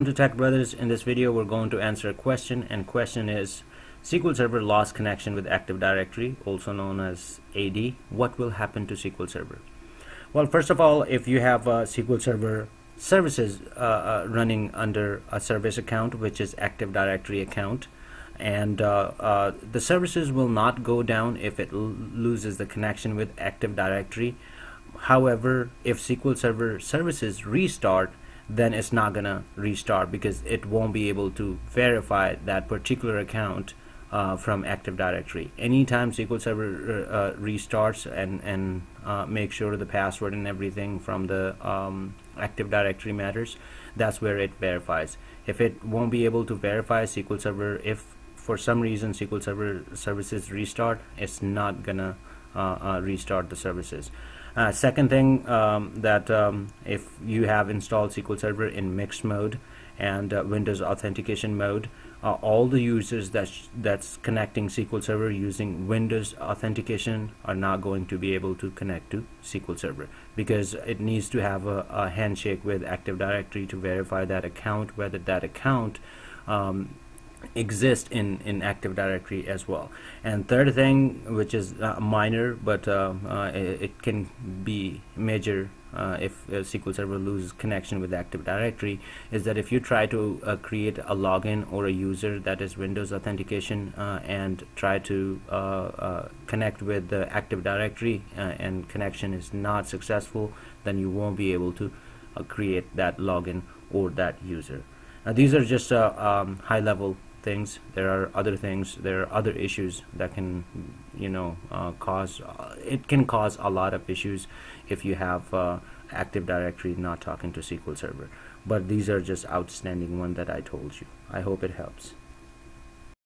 Welcome to Tech Brothers. In this video we're going to answer a question, and question is SQL Server lost connection with Active Directory, also known as AD. What will happen to SQL Server? Well, first of all, if you have SQL Server services running under a service account, which is Active Directory account, and the services will not go down if it loses the connection with Active Directory. However, if SQL Server services restart, then it's not gonna restart because it won't be able to verify that particular account from Active Directory. Anytime SQL Server restarts and make sure the password and everything from the Active Directory matters, that's where it verifies. If it won't be able to verify SQL Server, if for some reason SQL Server services restart, it's not gonna restart the services. Second thing, if you have installed SQL Server in mixed mode and Windows authentication mode, all the users that's connecting SQL Server using Windows authentication are not going to be able to connect to SQL Server because it needs to have a handshake with Active Directory to verify that account, whether that account exist in Active Directory as well. And third thing, which is minor, but it can be major if SQL Server loses connection with Active Directory, is that if you try to create a login or a user that is Windows authentication and try to connect with the Active Directory and connection is not successful, then you won't be able to create that login or that user. Now, these are just high-level things. There are other things, there are other issues that can, you know, cause a lot of issues if you have Active Directory not talking to SQL Server. But these are just outstanding one that I told you. I hope it helps.